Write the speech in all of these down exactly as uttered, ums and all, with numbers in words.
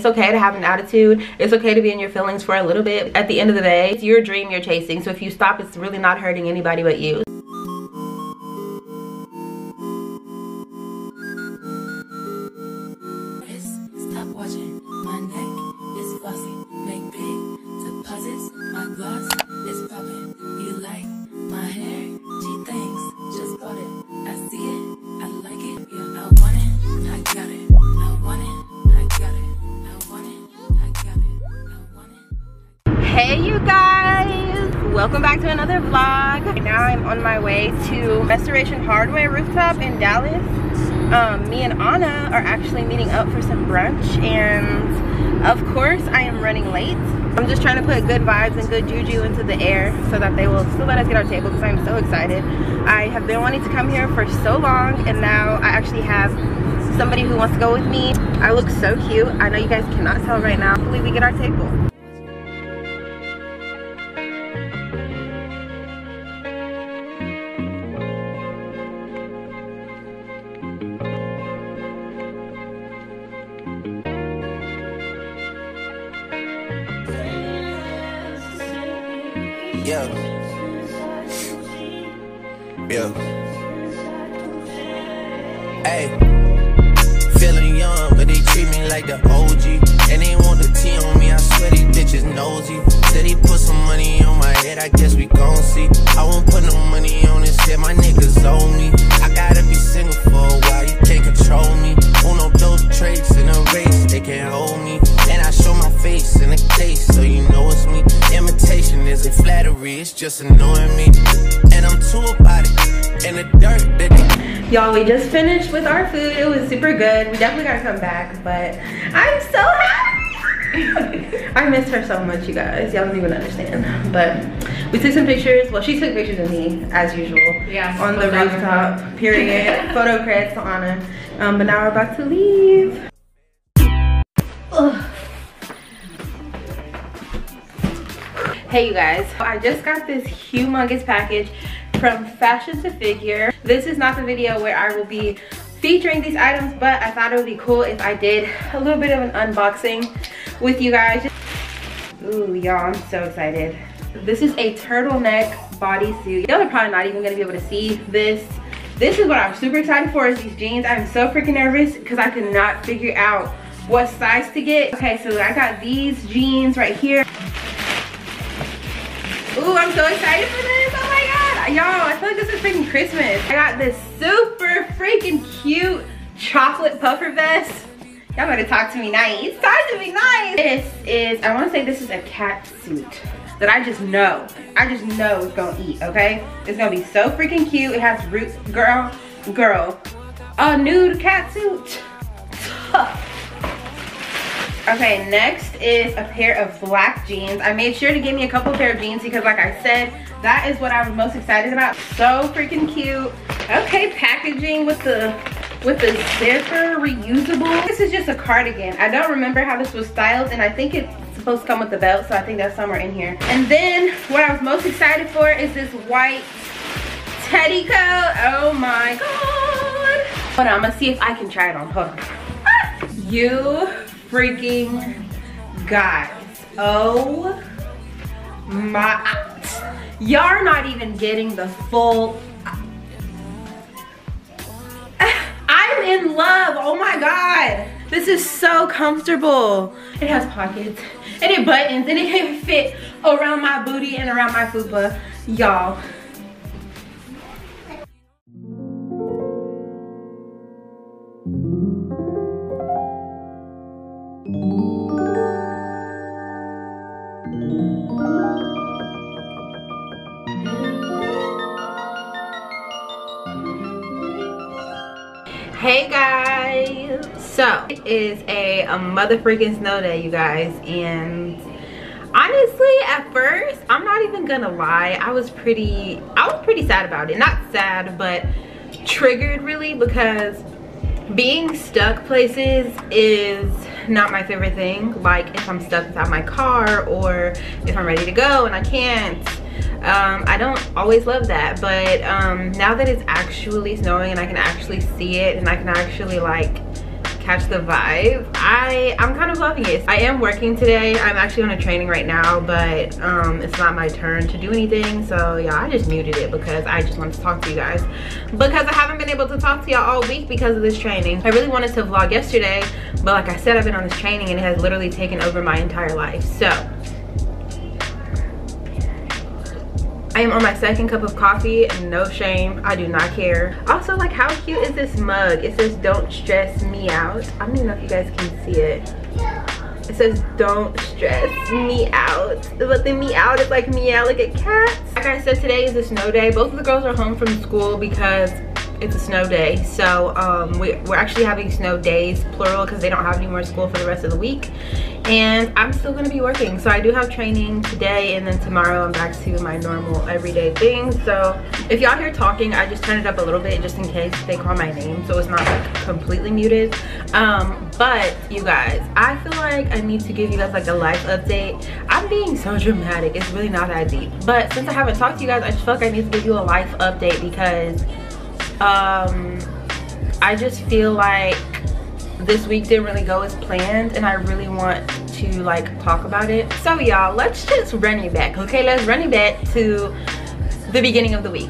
It's okay to have an attitude. It's okay to be in your feelings for a little bit. At the end of the day, it's your dream you're chasing. So if you stop, it's really not hurting anybody but you. Welcome back to another vlog. Right now I'm on my way to Restoration Hardware Rooftop in Dallas. Um, me and Anna are actually meeting up for some brunch, and of course I am running late. I'm just trying to put good vibes and good juju into the air so that they will still let us get our table, because I'm so excited. I have been wanting to come here for so long, and now I actually have somebody who wants to go with me. I look so cute. I know you guys cannot tell right now. Hopefully we get our table. Yeah. Yeah. Hey, feeling young, but they treat me like the O G. And they want the tea on me, I swear these bitches nosy. Said he put some money on my head, I guess we gon' see. I won't put no money on this shit, my niggas own me. I gotta be single for a while, you can't control me. Uno, those traits in a race, they can't hold me. And I show my face in the case, so you know it's me. Imitation isn't flattery, it's just annoying me. And I'm too about it, and the dirt that they... Y'all, we just finished with our food. It was super good. We definitely gotta come back, but I'm so happy. I miss her so much, you guys. Y'all don't even understand. But we took some pictures. Well, she took pictures of me, as usual. Yeah. On the rooftop, her. Period. Photo credits to Anna. Um, but now we're about to leave. Ugh. Hey you guys, I just got this humongous package from Fashion to Figure. This is not the video where I will be featuring these items, but I thought it would be cool if I did a little bit of an unboxing with you guys. Ooh, y'all, I'm so excited. This is a turtleneck bodysuit. Y'all are probably not even gonna be able to see this. This is what I'm super excited for, is these jeans. I'm so freaking nervous because I could not figure out what size to get. Okay, so I got these jeans right here. Ooh, I'm so excited for this, oh my god. Y'all, I feel like this is freaking Christmas. I got this super freaking cute chocolate puffer vest. Y'all better talk to me nice. It's time to be nice. This is, I wanna say this is a cat suit that I just know. I just know it's gonna eat, okay? It's gonna be so freaking cute. It has roots, girl, girl. A nude cat suit. Okay, next is a pair of black jeans. I made sure to get me a couple pair of jeans because, like I said, that is what I was most excited about. So freaking cute. Okay, packaging with the with the zipper, reusable. This is just a cardigan. I don't remember how this was styled, and I think it's supposed to come with the belt, so I think that's somewhere in here. And then what I was most excited for is this white teddy coat. Oh my god. Hold on, I'm gonna see if I can try it on. Hold on. Ah, you freaking guys, oh my, y'all are not even getting the full, I'm in love, oh my god. This is so comfortable. It has pockets and it buttons and it can fit around my booty and around my fupa, y'all. Hey guys, so it is a, a mother freaking snow day, you guys, and honestly at first I'm not even gonna lie, I was pretty I was pretty sad about it. Not sad, but triggered really, because being stuck places is not my favorite thing. Like if I'm stuck inside my car, or if I'm ready to go and I can't, um I don't always love that. But um now that it's actually snowing and I can actually see it, and I can actually like catch the vibe. I, I'm kind of loving it. I am working today. I'm actually on a training right now, but um, it's not my turn to do anything. So yeah, I just muted it because I just wanted to talk to you guys. Because I haven't been able to talk to y'all all week because of this training. I really wanted to vlog yesterday, but like I said, I've been on this training and it has literally taken over my entire life. So I am on my second cup of coffee, no shame, I do not care. Also, like, how cute is this mug? It says don't stress me out. I don't even know if you guys can see it. It says don't stress me out, but the me out is like meow like a cat. Like I said, today is a snow day. Both of the girls are home from school because it's a snow day. So um, we, we're actually having snow days, plural, because they don't have any more school for the rest of the week. And I'm still gonna be working. So I do have training today, and then tomorrow I'm back to my normal everyday things. So if y'all hear talking, I just turn it up a little bit just in case they call my name, so it's not like completely muted. Um, but you guys, I feel like I need to give you guys like a life update. I'm being so dramatic, it's really not that deep. But since I haven't talked to you guys, I just feel like I need to give you a life update because um I just feel like this week didn't really go as planned, and I really want to like talk about it. So y'all, let's just run it back. Okay, let's run it back to the beginning of the week.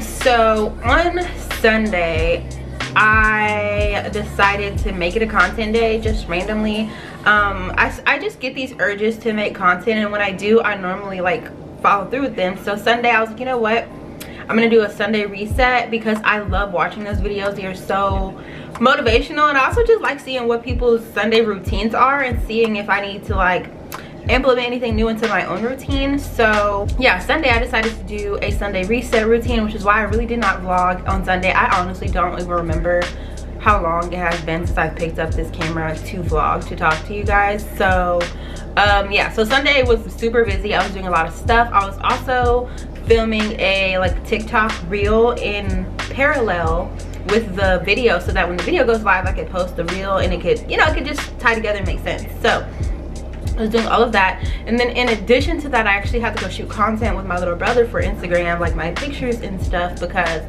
So on Sunday I decided to make it a content day just randomly. um I, I just get these urges to make content, and when I do, I normally like follow through with them. So Sunday I was like, you know what, I'm gonna do a Sunday reset because I love watching those videos. They are so motivational, and I also just like seeing what people's Sunday routines are and seeing if I need to like implement anything new into my own routine. So yeah, Sunday I decided to do a Sunday reset routine, which is why I really did not vlog on Sunday. I honestly don't even remember how long it has been since I picked up this camera to vlog, to talk to you guys. So um yeah, so Sunday was super busy. I was doing a lot of stuff. I was also filming a like TikTok reel in parallel with the video, so that when the video goes live I could post the reel and it could, you know, it could just tie together and make sense. So I was doing all of that, and then in addition to that I actually had to go shoot content with my little brother for Instagram, like my pictures and stuff, because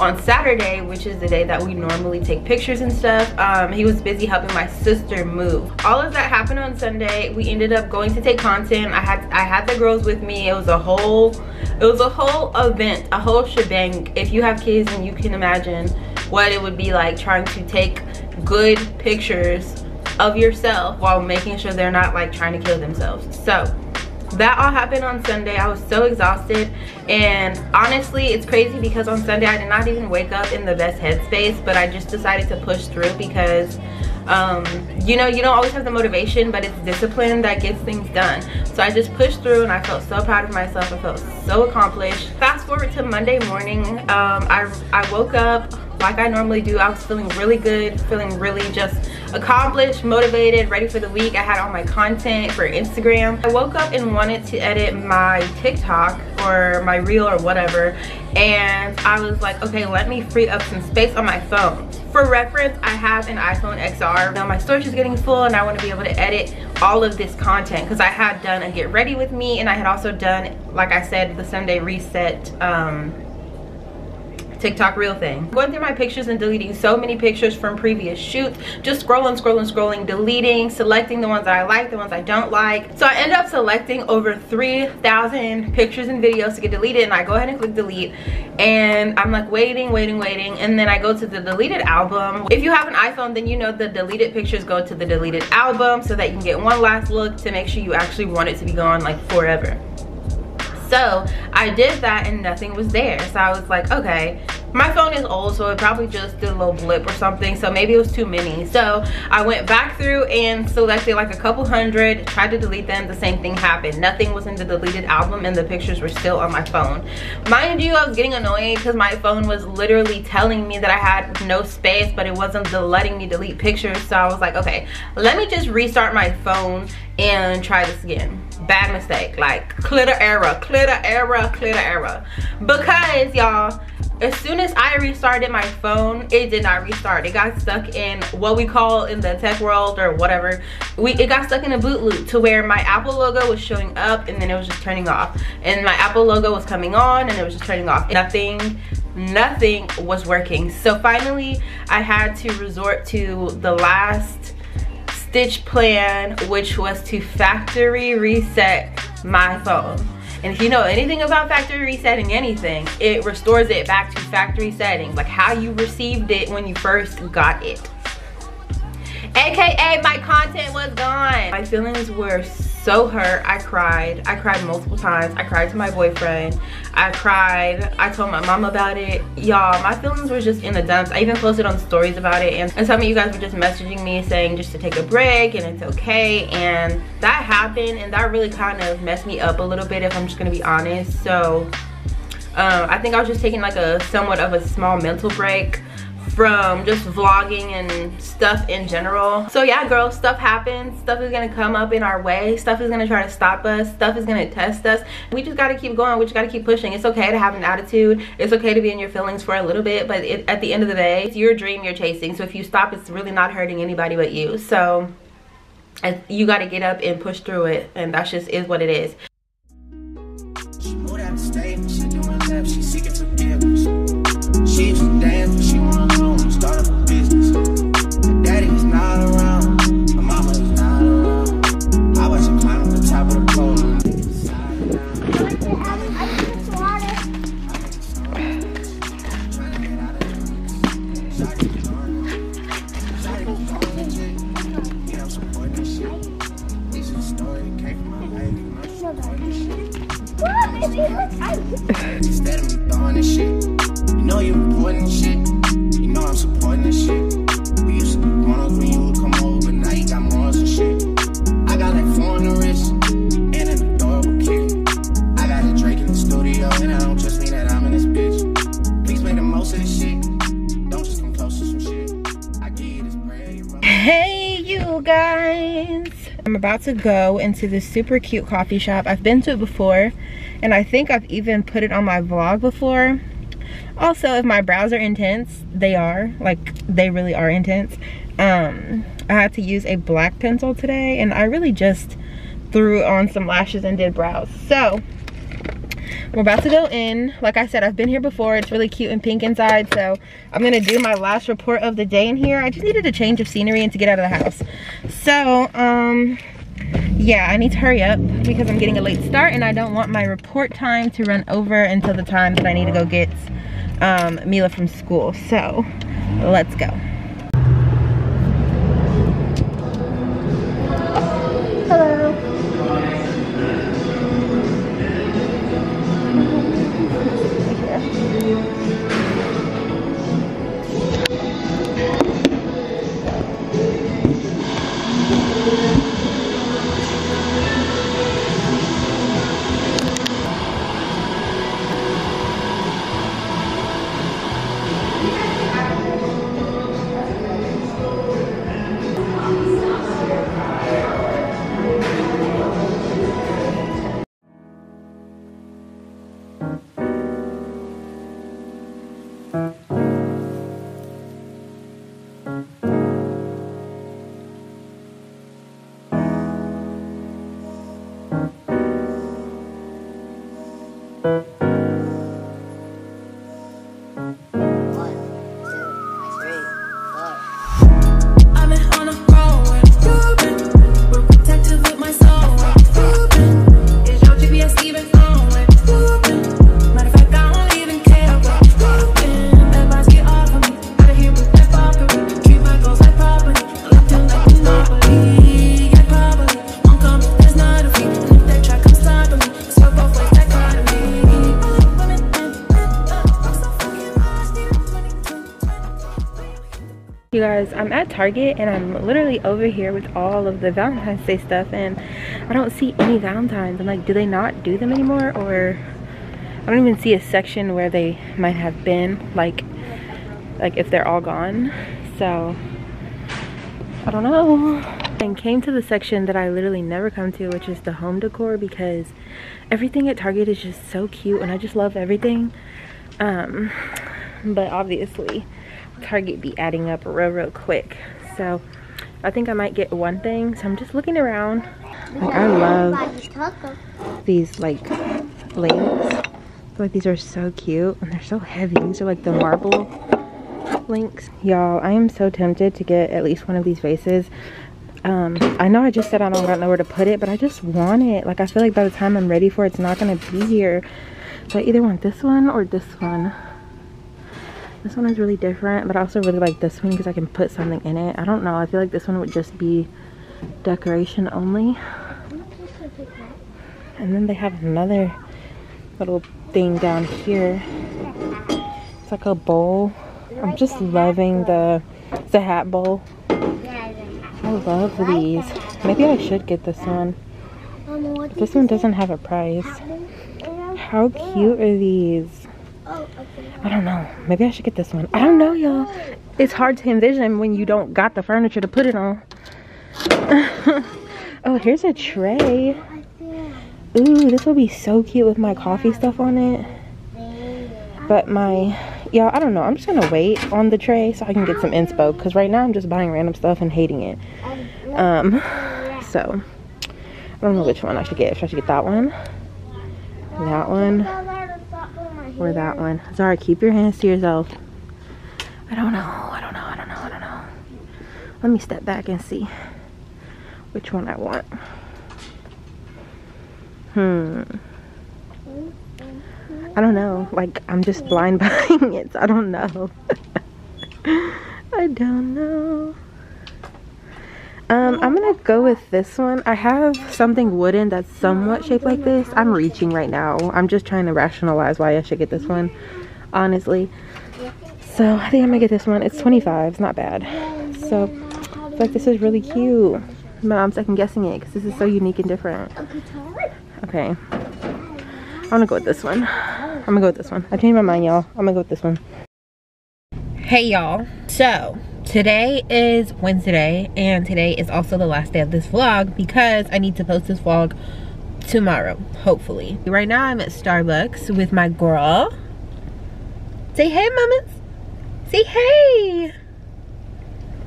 on Saturday, which is the day that we normally take pictures and stuff, um, he was busy helping my sister move. All of that happened on Sunday. We ended up going to take content. I had I had the girls with me. It was a whole it was a whole event, a whole shebang. If you have kids, and you can imagine what it would be like trying to take good pictures of yourself while making sure they're not like trying to kill themselves. So that all happened on Sunday. I was so exhausted, and honestly it's crazy because on Sunday I did not even wake up in the best headspace, but I just decided to push through because um you know, you don't always have the motivation, but it's discipline that gets things done. So I just pushed through, and I felt so proud of myself. I felt so accomplished. Fast forward to Monday morning, um I, I woke up like I normally do. I was feeling really good, feeling really just accomplished, motivated, ready for the week. I had all my content for Instagram. I woke up and wanted to edit my TikTok or my reel or whatever, and I was like, okay, let me free up some space on my phone. For reference, I have an iPhone X R. Now my storage is getting full, and I want to be able to edit all of this content because I had done a get ready with me, and I had also done, like I said, the Sunday reset um TikTok reel thing. Going through my pictures and deleting so many pictures from previous shoots, just scrolling, scrolling, scrolling, deleting, selecting the ones that I like, the ones I don't like. So I end up selecting over three thousand pictures and videos to get deleted, and I go ahead and click delete, and I'm like waiting, waiting, waiting, and then I go to the deleted album. If you have an iPhone, then you know the deleted pictures go to the deleted album so that you can get one last look to make sure you actually want it to be gone like forever. So I did that, and nothing was there. So I was like, okay, my phone is old, so it probably just did a little blip or something, so maybe it was too many. So I went back through and selected like a couple hundred, tried to delete them. The same thing happened. Nothing was in the deleted album, and the pictures were still on my phone. Mind you, I was getting annoyed because my phone was literally telling me that I had no space, but it wasn't letting me delete pictures. So I was like, okay, let me just restart my phone and try this again. Bad mistake, like clear error, clear error, clear error. Because y'all, as soon as I restarted my phone, it did not restart. It got stuck in what we call in the tech world or whatever, we it got stuck in a boot loop to where my Apple logo was showing up and then it was just turning off, and my Apple logo was coming on and it was just turning off. Nothing nothing was working. So finally I had to resort to the last stitch plan, which was to factory reset my phone. And if you know anything about factory resetting anything, it restores it back to factory settings, like how you received it when you first got it. A K A my content was gone. My feelings were so hurt. I cried. I cried multiple times. I cried to my boyfriend. I cried. I told my mom about it. Y'all, my feelings were just in the dumps. I even posted on stories about it. And, and some of you guys were just messaging me saying just to take a break and it's okay. And that happened, and that really kind of messed me up a little bit, if I'm just going to be honest. So um, I think I was just taking like a somewhat of a small mental break from just vlogging and stuff in general. So yeah, girls, stuff happens. Stuff is gonna come up in our way. Stuff is gonna try to stop us. Stuff is gonna test us. We just gotta keep going. We just gotta keep pushing. It's okay to have an attitude. It's okay to be in your feelings for a little bit, but it, at the end of the day, it's your dream you're chasing. So if you stop, it's really not hurting anybody but you. So you gotta get up and push through it, and that just is what it is. She moved out of state. She doing left. She's seeking to give. She even danced. She wanna start up a business. My daddy is not around. My mama is not around. I watch her climb up the top of the pole. Instead of me throwing this shit, you know you're important shit. I'm supporting this shit. We used to be grown when you would come over, but now you got morals and shit. I got like four on the wrist and an adorable kid. I got a Drake in the studio, and I don't just mean that I'm in this bitch. Please make the most of this shit. Don't just come close to some shit. I give you this bread. Hey, you guys. I'm about to go into this super cute coffee shop. I've been to it before, and I think I've even put it on my vlog before. Also, if my brows are intense, they are, like, they really are intense. Um, I had to use a black pencil today, and I really just threw on some lashes and did brows. So, we're about to go in. Like I said, I've been here before. It's really cute and pink inside, so I'm gonna do my last report of the day in here. I just needed a change of scenery and to get out of the house. So, um, yeah, I need to hurry up because I'm getting a late start, and I don't want my report time to run over until the time that I need to go get um Mila from school. So let's go. Hello. You guys, I'm at Target, and I'm literally over here with all of the Valentine's Day stuff, and I don't see any Valentines. I'm like, do they not do them anymore? Or I don't even see a section where they might have been, like like if they're all gone. So I don't know. And came to the section that I literally never come to, which is the home decor, because everything at Target is just so cute, and I just love everything. Um but obviously Target be adding up real real quick, so I think I might get one thing. So I'm just looking around. Like, I love these like links feel like these are so cute and they're so heavy. These are like the marble links. Y'all, I am so tempted to get at least one of these vases. Um, I know I just said I don't know where to put it, but I just want it. Like, I feel like by the time I'm ready for it, it's not going to be here. So I either want this one or this one. This one is really different, but I also really like this one because I can put something in it. I don't know. I feel like this one would just be decoration only. And then they have another little thing down here. It's like a bowl. I'm just loving the, it's a hat bowl. I love these. Maybe I should get this one. This one doesn't have a price. How cute are these? I don't know. Maybe I should get this one. I don't know, y'all. It's hard to envision when you don't got the furniture to put it on. Oh, here's a tray. Ooh, this will be so cute with my coffee stuff on it. But my, y'all, I don't know. I'm just going to wait on the tray so I can get some inspo. Because right now I'm just buying random stuff and hating it. Um, so, I don't know which one I should get. Should I should get that one? That one? Or that one? Zara, keep your hands to yourself. I don't know. I don't know. I don't know. I don't know. Let me step back and see which one I want. Hmm. I don't know. Like, I'm just blind buying it. So I don't know. I don't know. Um, I'm going to go with this one. I have something wooden that's somewhat shaped like this. I'm reaching right now. I'm just trying to rationalize why I should get this one, honestly. So, I think I'm going to get this one. It's twenty-five. It's not bad. So, like, this is really cute. But I'm second guessing it because this is so unique and different. Okay. I'm going to go with this one. I'm gonna go with this one. I changed my mind, y'all. I'm gonna go with this one. Hey, y'all. So, today is Wednesday, and today is also the last day of this vlog because I need to post this vlog tomorrow, hopefully. Right now, I'm at Starbucks with my girl. Say hey, mamas. Say hey.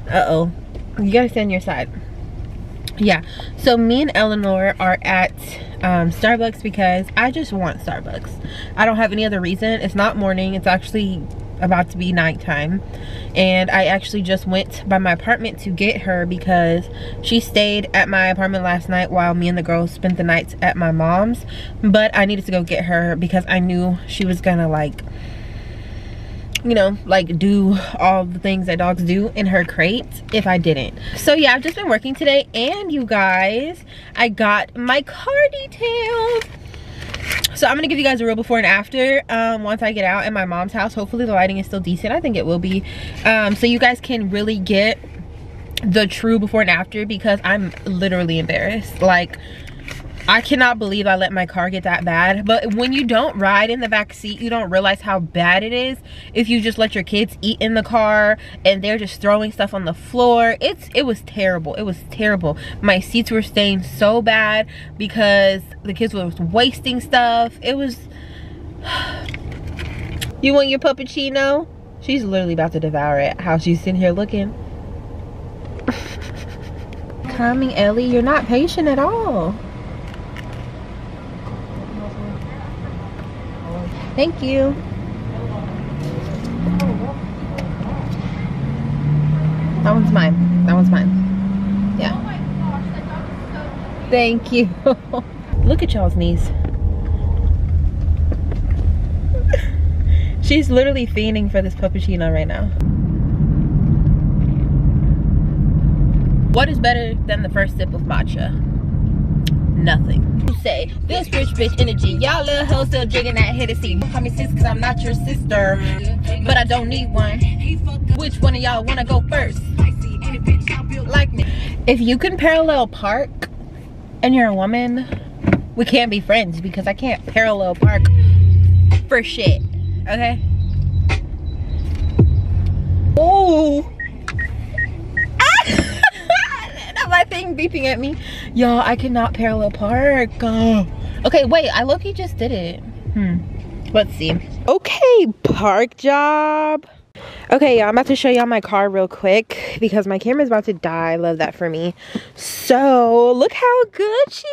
Uh-oh. You gotta stay on your side. Yeah, so me and Eleanor are at um, Starbucks because I just want Starbucks. I don't have any other reason. It's not morning. It's actually about to be nighttime. And I actually just went by my apartment to get her because she stayed at my apartment last night while me and the girls spent the nights at my mom's. But I needed to go get her because I knew she was gonna, like, you know, like, do all the things that dogs do in her crate if I didn't. So yeah, I've just been working today, and you guys, I got my car detailed. So I'm gonna give you guys a real before and after um once I get out at my mom's house. Hopefully the lighting is still decent. I think it will be, um so you guys can really get the true before and after, because I'm literally embarrassed. Like, I cannot believe I let my car get that bad. But when you don't ride in the back seat, you don't realize how bad it is. If you just let your kids eat in the car and they're just throwing stuff on the floor, it's it was terrible. It was terrible. My seats were stained so bad because the kids were wasting stuff. It was You want your puppuccino? She's literally about to devour it. How she's sitting here looking. Coming, Ellie, you're not patient at all. Thank you. That one's mine. That one's mine. Yeah. Oh my gosh, that dog is so thank you. Look at y'all's knees. She's literally fiending for this puppuccino right now. What is better than the first sip of matcha? Nothing. Say this rich bitch energy, y'all little hoes still jigging that hit a seat. Don't call me sis because I'm not your sister, but I don't need one. Which one of y'all want to go first? Like me. If you can parallel park and you're a woman, we can't be friends because I can't parallel park for shit. Okay. Oh. My thing beeping at me, y'all. I cannot parallel park. Oh. Okay, wait. I low-key just did it. Hmm. Let's see. Okay, park job. Okay, y'all. I'm about to show y'all my car real quick because my camera's about to die. Love that for me. So look how good she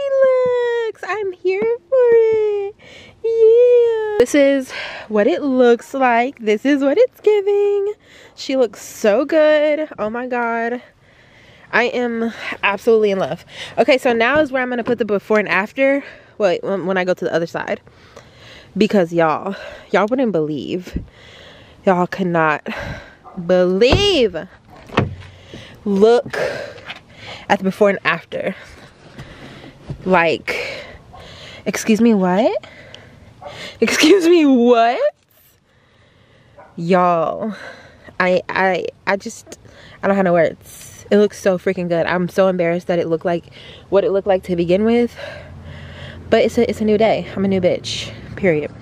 looks. I'm here for it. Yeah. This is what it looks like. This is what it's giving. She looks so good. Oh my god, I am absolutely in love. Okay, so now is where I'm gonna put the before and after. Wait, when I go to the other side, because y'all y'all wouldn't believe, y'all could not believe. Look at the before and after. Like, excuse me, what? Excuse me, what? Y'all, I I I just I don't have no words. It looks so freaking good. I'm so embarrassed that it looked like what it looked like to begin with. But it's a, it's a new day. I'm a new bitch, period.